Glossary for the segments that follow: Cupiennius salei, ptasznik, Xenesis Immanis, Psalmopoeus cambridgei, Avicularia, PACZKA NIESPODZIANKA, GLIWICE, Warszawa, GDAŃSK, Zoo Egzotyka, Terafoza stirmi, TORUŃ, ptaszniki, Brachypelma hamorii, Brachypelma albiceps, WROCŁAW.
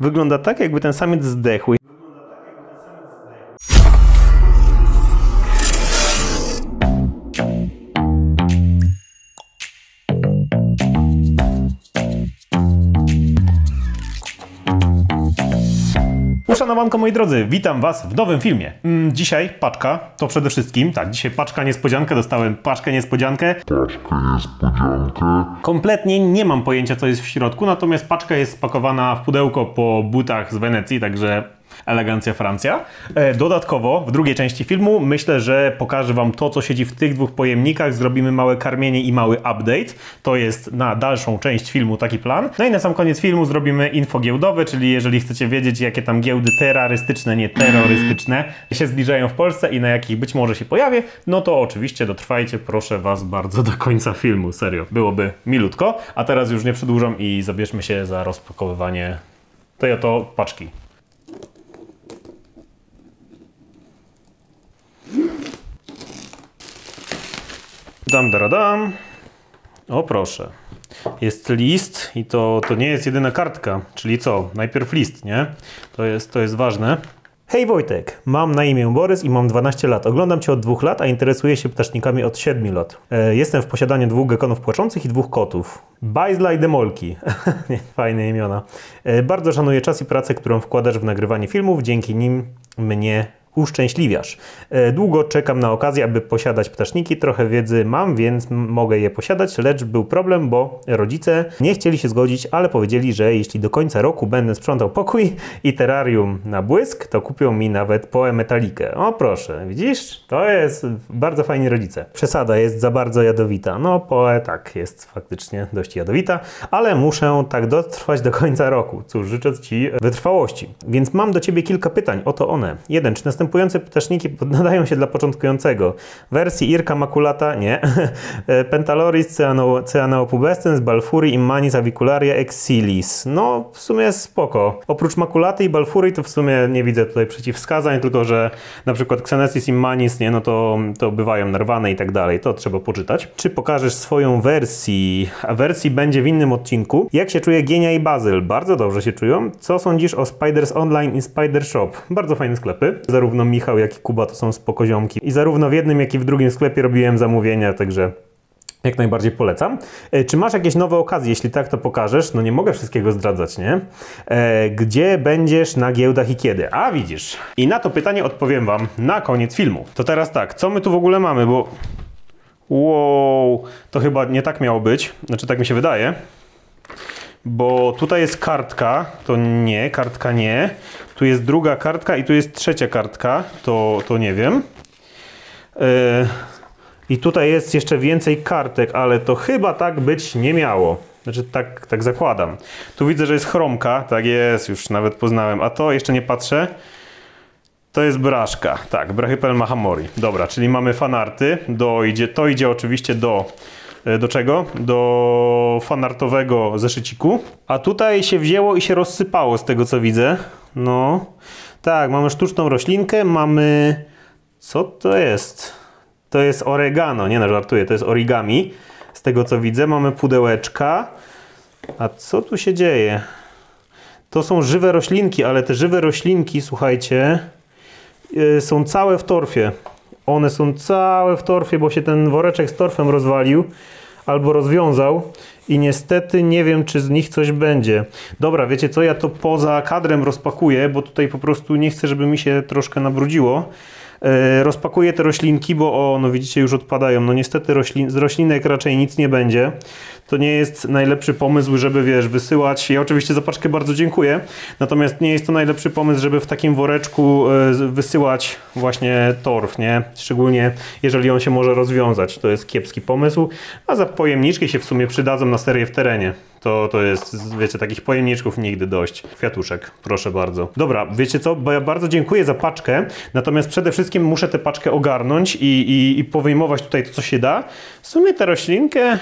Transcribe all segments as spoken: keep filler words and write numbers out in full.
Wygląda tak, jakby ten samiec zdechł. Uszanowanko, moi drodzy, witam Was w nowym filmie. Mm, dzisiaj paczka, to przede wszystkim, tak, dzisiaj paczka niespodziankę, dostałem paczkę niespodziankę. Paczkę niespodziankę. Kompletnie nie mam pojęcia, co jest w środku, natomiast paczka jest spakowana w pudełko po butach z Wenecji, także elegancja Francja. Dodatkowo w drugiej części filmu myślę, że pokażę Wam to, co siedzi w tych dwóch pojemnikach. Zrobimy małe karmienie i mały update. To jest na dalszą część filmu taki plan. No i na sam koniec filmu zrobimy info giełdowe, czyli jeżeli chcecie wiedzieć, jakie tam giełdy terrorystyczne, nie terrorystyczne się zbliżają w Polsce i na jakich być może się pojawię, no to oczywiście dotrwajcie, proszę Was, bardzo do końca filmu. Serio, byłoby milutko. A teraz już nie przedłużam i zabierzmy się za rozpakowywanie tej oto paczki. Dam, dam, dam. O proszę. Jest list i to, to nie jest jedyna kartka. Czyli co? Najpierw list, nie? To jest, to jest ważne. Hej Wojtek, mam na imię Borys i mam dwanaście lat. Oglądam Cię od dwóch lat, a interesuję się ptasznikami od siedmiu lat. E, jestem w posiadaniu dwóch gekonów płaczących i dwóch kotów. Bajzla i Demolki. Fajne imiona. E, bardzo szanuję czas i pracę, którą wkładasz w nagrywanie filmów. Dzięki nim mnie uszczęśliwiasz. Długo czekam na okazję, aby posiadać ptaszniki. Trochę wiedzy mam, więc mogę je posiadać, lecz był problem, bo rodzice nie chcieli się zgodzić, ale powiedzieli, że jeśli do końca roku będę sprzątał pokój i terrarium na błysk, to kupią mi nawet poe metalikę. O proszę, widzisz? To jest bardzo fajni rodzice. Przesada jest za bardzo jadowita. No poe tak, jest faktycznie dość jadowita, ale muszę tak dotrwać do końca roku. Cóż, życzę Ci wytrwałości. Więc mam do Ciebie kilka pytań, oto one. Jeden, czy następny Następujące ptaszniki nadają się dla początkującego. Wersji Irka maculata, nie. Pentaloris, Cyanoopubescens, Balfuri, Immanis, Avicularia, Exilis. No, w sumie spoko. Oprócz makulaty i Balfuri to w sumie nie widzę tutaj przeciwwskazań, tylko że na przykład Xenesis Immanis, nie, no to, to bywają narwane i tak dalej. To trzeba poczytać. Czy pokażesz swoją wersję? A wersji będzie w innym odcinku. Jak się czuje Gienia i Bazyl? Bardzo dobrze się czują. Co sądzisz o Spiders Online i Spider Shop? Bardzo fajne sklepy. Zarówno Michał, jak i Kuba to są spokoziomki. I zarówno w jednym, jak i w drugim sklepie robiłem zamówienia, także jak najbardziej polecam. Czy masz jakieś nowe okazje? Jeśli tak, to pokażesz. No nie mogę wszystkiego zdradzać, nie? E, gdzie będziesz na giełdach i kiedy? A widzisz. I na to pytanie odpowiem Wam na koniec filmu. To teraz tak, co my tu w ogóle mamy, bo... Wow, to chyba nie tak miało być. Znaczy tak mi się wydaje. Bo tutaj jest kartka, to nie, kartka nie. Tu jest druga kartka i tu jest trzecia kartka, to, to nie wiem. Yy, I tutaj jest jeszcze więcej kartek, ale to chyba tak być nie miało. Znaczy tak, tak zakładam. Tu widzę, że jest chromka, tak jest, już nawet poznałem. A to jeszcze nie patrzę. To jest braszka, tak, Brachypelma hamorii. Dobra, czyli mamy fanarty, do, idzie, to idzie oczywiście do... Do czego? Do fanartowego zeszyciku. A tutaj się wzięło i się rozsypało z tego, co widzę. No. Tak, mamy sztuczną roślinkę, mamy... Co to jest? To jest oregano. Nie no, żartuję, to jest origami. Z tego, co widzę, mamy pudełeczka. A co tu się dzieje? To są żywe roślinki, ale te żywe roślinki, słuchajcie, yy, są całe w torfie. One są całe w torfie, bo się ten woreczek z torfem rozwalił albo rozwiązał i niestety nie wiem, czy z nich coś będzie. Dobra, wiecie co, ja to poza kadrem rozpakuję, bo tutaj po prostu nie chcę, żeby mi się troszkę nabrudziło. Yy, rozpakuję te roślinki, bo o, no widzicie, już odpadają. No niestety roślin, z roślinek raczej nic nie będzie. To nie jest najlepszy pomysł, żeby, wiesz, wysyłać. Ja oczywiście za paczkę bardzo dziękuję, natomiast nie jest to najlepszy pomysł, żeby w takim woreczku yy, wysyłać właśnie torf, nie? Szczególnie jeżeli on się może rozwiązać. To jest kiepski pomysł, a za pojemniczki się w sumie przydadzą na serię w terenie. To, to jest, wiecie, takich pojemniczków nigdy dość. Kwiatuszek, proszę bardzo. Dobra, wiecie co? Bo ja bardzo dziękuję za paczkę, natomiast przede wszystkim muszę tę paczkę ogarnąć i, i, i powyjmować tutaj to, co się da. W sumie tę roślinkę...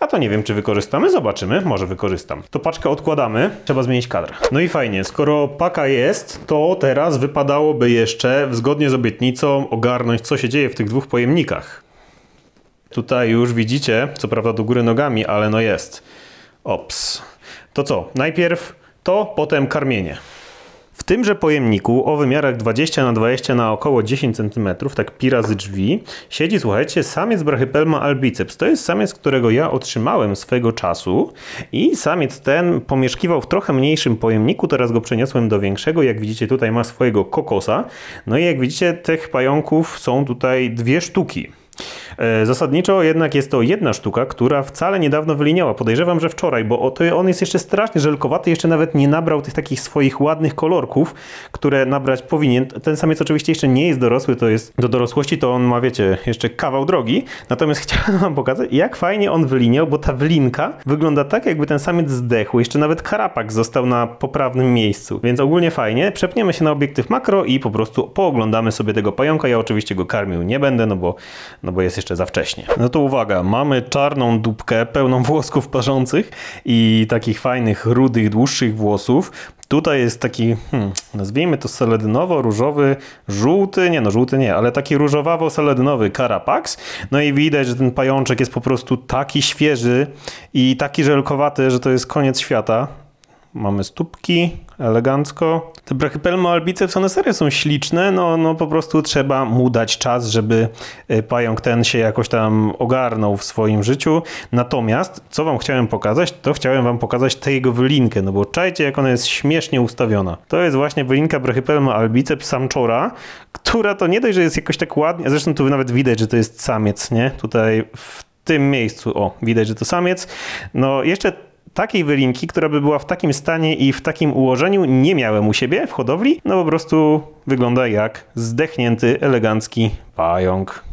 A to nie wiem, czy wykorzystamy. Zobaczymy. Może wykorzystam. To paczkę odkładamy. Trzeba zmienić kadr. No i fajnie. Skoro paka jest, to teraz wypadałoby jeszcze, zgodnie z obietnicą, ogarnąć, co się dzieje w tych dwóch pojemnikach. Tutaj już widzicie, co prawda do góry nogami, ale no jest. Ops. To co? Najpierw to potem karmienie. W tymże pojemniku o wymiarach dwadzieścia na dwadzieścia na około dziesięć centymetrów, tak pi razy drzwi, siedzi, słuchajcie, samiec Brachypelma albiceps. To jest samiec, którego ja otrzymałem swego czasu i samiec ten pomieszkiwał w trochę mniejszym pojemniku, teraz go przeniosłem do większego. Jak widzicie, tutaj ma swojego kokosa. No i jak widzicie, tych pająków są tutaj dwie sztuki. Zasadniczo jednak jest to jedna sztuka, która wcale niedawno wyliniała. Podejrzewam, że wczoraj, bo on jest jeszcze strasznie żelkowaty, jeszcze nawet nie nabrał tych takich swoich ładnych kolorków, które nabrać powinien. Ten samiec oczywiście jeszcze nie jest dorosły, to jest do dorosłości, to on ma, wiecie, jeszcze kawał drogi. Natomiast chciałem wam pokazać, jak fajnie on wyliniał, bo ta wylinka wygląda tak, jakby ten samiec zdechł. Jeszcze nawet karapak został na poprawnym miejscu, więc ogólnie fajnie. Przepniemy się na obiektyw makro i po prostu pooglądamy sobie tego pająka. Ja oczywiście go karmił nie będę, no bo, no bo jest jeszcze za wcześnie. No to uwaga, mamy czarną dupkę pełną włosków parzących i takich fajnych, rudych, dłuższych włosów. Tutaj jest taki, hmm, nazwijmy to seledynowo-różowy, żółty, nie no żółty nie, ale taki różowawo-seledynowy karapaks. No i widać, że ten pajączek jest po prostu taki świeży i taki żelkowaty, że to jest koniec świata. Mamy stópki, elegancko. Te Brachypelma albiceps, one serio są śliczne, no, no po prostu trzeba mu dać czas, żeby pająk ten się jakoś tam ogarnął w swoim życiu. Natomiast, co wam chciałem pokazać, to chciałem wam pokazać tę jego wylinkę, no bo czajcie, jak ona jest śmiesznie ustawiona. To jest właśnie wylinka Brachypelma albiceps samczora, która to nie dość, że jest jakoś tak ładnie, zresztą tu nawet widać, że to jest samiec, nie? Tutaj w tym miejscu, o, widać, że to samiec. No jeszcze takiej wylinki, która by była w takim stanie i w takim ułożeniu, nie miałem u siebie w hodowli. No po prostu wygląda jak zdechnięty, elegancki pająk.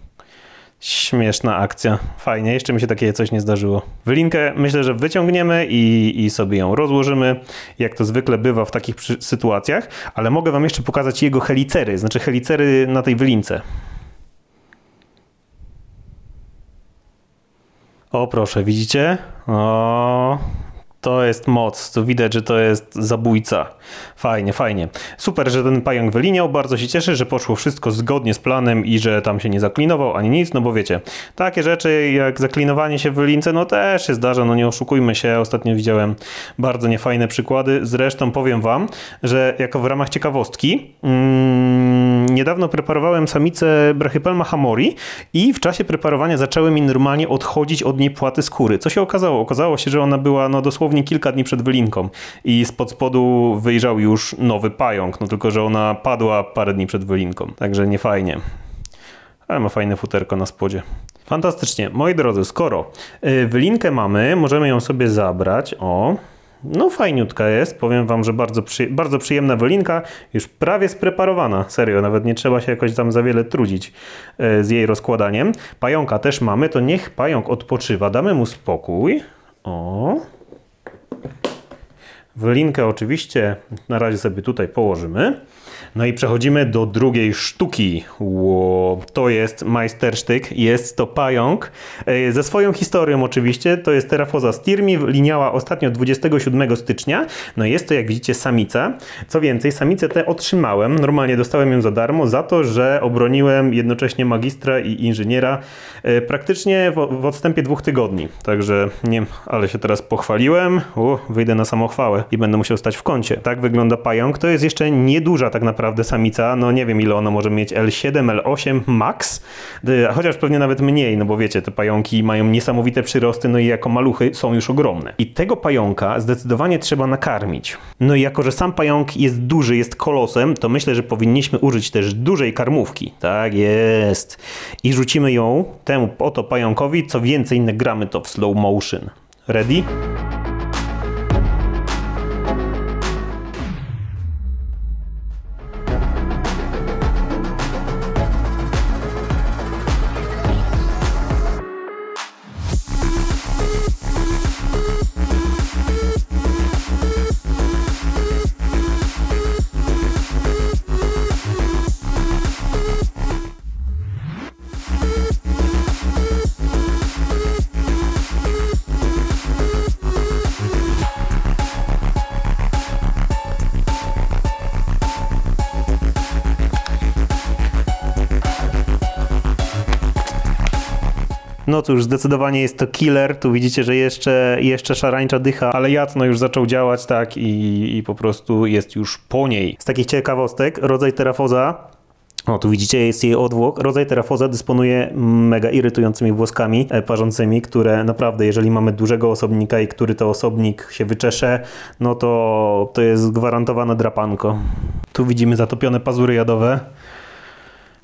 Śmieszna akcja. Fajnie, jeszcze mi się takie coś nie zdarzyło. Wylinkę myślę, że wyciągniemy i, i sobie ją rozłożymy, jak to zwykle bywa w takich sytuacjach. Ale mogę wam jeszcze pokazać jego helicery, znaczy helicery na tej wylince. O proszę, widzicie? O, to jest moc, to widać, że to jest zabójca. Fajnie, fajnie. Super, że ten pająk wyliniał, bardzo się cieszę, że poszło wszystko zgodnie z planem i że tam się nie zaklinował ani nic, no bo wiecie, takie rzeczy jak zaklinowanie się w wylince, no też się zdarza, no nie oszukujmy się, ostatnio widziałem bardzo niefajne przykłady. Zresztą powiem wam, że jako w ramach ciekawostki, mm, niedawno preparowałem samicę Brachypelma hamorii i w czasie preparowania zaczęły mi normalnie odchodzić od niej płaty skóry. Co się okazało? Okazało się, że ona była no dosłownie kilka dni przed wylinką i spod spodu wyjrzał już nowy pająk, no tylko że ona padła parę dni przed wylinką, także nie fajnie. Ale ma fajne futerko na spodzie. Fantastycznie. Moi drodzy, skoro wylinkę mamy, możemy ją sobie zabrać. O, no fajniutka jest. Powiem wam, że bardzo, przy, bardzo przyjemna wylinka, już prawie spreparowana. Serio, nawet nie trzeba się jakoś tam za wiele trudzić z jej rozkładaniem. Pająka też mamy, to niech pająk odpoczywa. Damy mu spokój. O. Wylinkę oczywiście na razie sobie tutaj położymy. No i przechodzimy do drugiej sztuki. Wow, to jest majstersztyk, jest to pająk. Ze swoją historią oczywiście, to jest Terafoza stirmi, liniała ostatnio dwudziestego siódmego stycznia. No jest to, jak widzicie, samica. Co więcej, samicę tę otrzymałem, normalnie dostałem ją za darmo, za to, że obroniłem jednocześnie magistra i inżyniera praktycznie w odstępie dwóch tygodni. Także nie, ale się teraz pochwaliłem. U, wyjdę na samochwałę i będę musiał stać w kącie. Tak wygląda pająk. To jest jeszcze nieduża tak naprawdę Naprawdę samica, no nie wiem ile ona może mieć, L siedem, L osiem max, chociaż pewnie nawet mniej, no bo wiecie, te pająki mają niesamowite przyrosty, no i jako maluchy są już ogromne. I tego pająka zdecydowanie trzeba nakarmić. No i jako że sam pająk jest duży, jest kolosem, to myślę, że powinniśmy użyć też dużej karmówki. Tak jest. I rzucimy ją temu oto pająkowi, co więcej nagramy to w slow motion. Ready? We'll No cóż, zdecydowanie jest to killer. Tu widzicie, że jeszcze, jeszcze szarańcza dycha, ale jad no już zaczął działać, tak, i, i po prostu jest już po niej. Z takich ciekawostek, rodzaj terafoza, o, tu widzicie, jest jej odwłok. Rodzaj terafoza dysponuje mega irytującymi włoskami parzącymi, które naprawdę, jeżeli mamy dużego osobnika i który to osobnik się wyczesze, no to to jest gwarantowane drapanko. Tu widzimy zatopione pazury jadowe.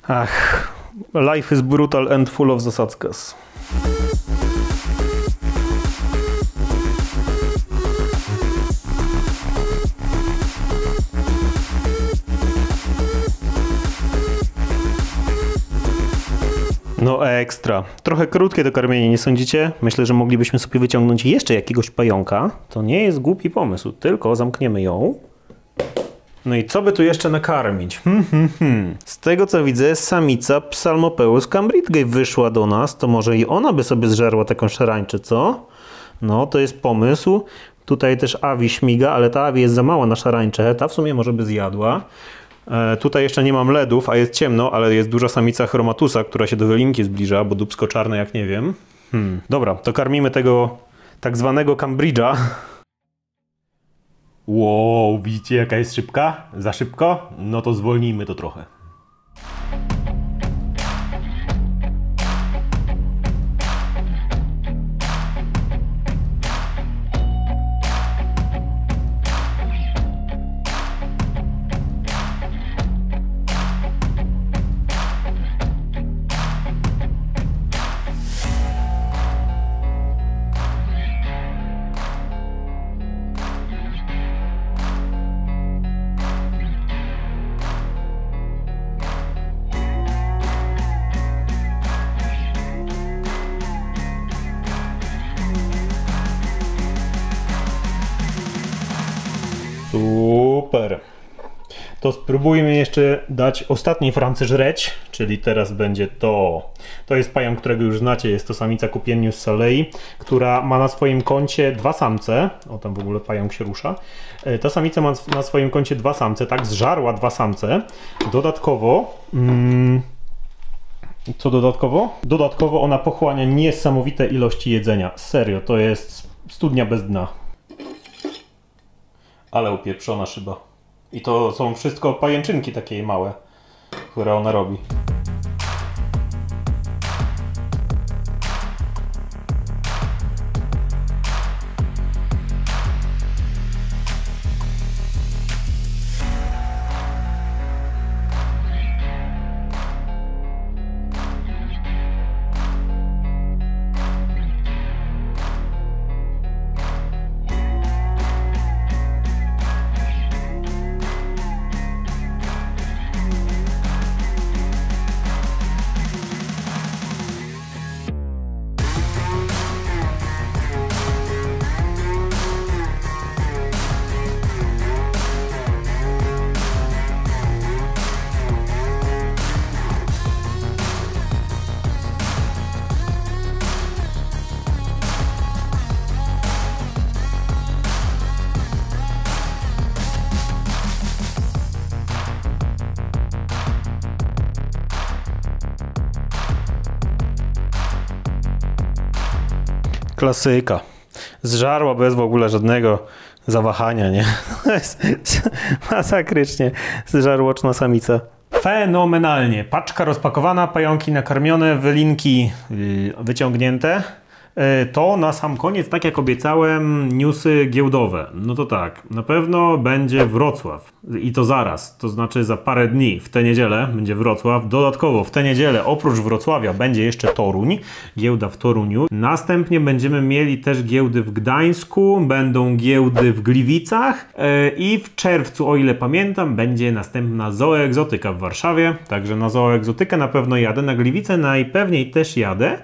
Ach, life is brutal and full of zasadzkas. No ekstra. Trochę krótkie to karmienie, nie sądzicie? Myślę, że moglibyśmy sobie wyciągnąć jeszcze jakiegoś pająka. To nie jest głupi pomysł, tylko zamkniemy ją. No i co by tu jeszcze nakarmić? Hmm, hmm, hmm. Z tego co widzę, samica Psalmopoeus cambridgei wyszła do nas, to może i ona by sobie zżarła taką szarańczę, co? No to jest pomysł. Tutaj też awi śmiga, ale ta awi jest za mała na szarańczę, ta w sumie może by zjadła. Tutaj jeszcze nie mam ledów, a jest ciemno, ale jest duża samica chromatusa, która się do wylinki zbliża, bo dubsko czarne jak nie wiem. Hmm. Dobra, to karmimy tego tak zwanego Cambridge'a. Wow, widzicie jaka jest szybka? Za szybko? No to zwolnijmy to trochę. Super. To spróbujmy jeszcze dać ostatniej Francy żreć, czyli teraz będzie to. To jest pająk, którego już znacie, jest to samica Cupiennius salei, która ma na swoim koncie dwa samce. O, tam w ogóle pająk się rusza. Ta samica ma na swoim koncie dwa samce, tak, zżarła dwa samce. Dodatkowo... Mm, co dodatkowo? Dodatkowo ona pochłania niesamowite ilości jedzenia. Serio, to jest studnia bez dna. Ale upieprzona szyba. I to są wszystko pajęczynki takie małe, które ona robi. Klasyka. Zżarła bez w ogóle żadnego zawahania, nie? Masakrycznie. Zżarłoczna samica. Fenomenalnie. Paczka rozpakowana, pająki nakarmione, wylinki wyciągnięte. To na sam koniec, tak jak obiecałem, newsy giełdowe. No to tak, na pewno będzie Wrocław i to zaraz, to znaczy za parę dni, w tę niedzielę będzie Wrocław. Dodatkowo w tę niedzielę oprócz Wrocławia będzie jeszcze Toruń, giełda w Toruniu. Następnie będziemy mieli też giełdy w Gdańsku, będą giełdy w Gliwicach i w czerwcu, o ile pamiętam, będzie następna Zoo Egzotyka w Warszawie. Także na Zoo Egzotykę na pewno jadę, na Gliwice najpewniej też jadę.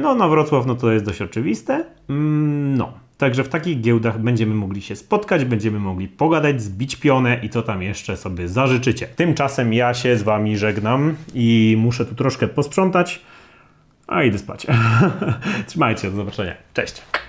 No, na Wrocław no to jest dość oczywiste. Mm, no, także w takich giełdach będziemy mogli się spotkać, będziemy mogli pogadać, zbić pionę i co tam jeszcze sobie zażyczycie. Tymczasem ja się z wami żegnam i muszę tu troszkę posprzątać, a idę spać. Trzymajcie, do zobaczenia. Cześć!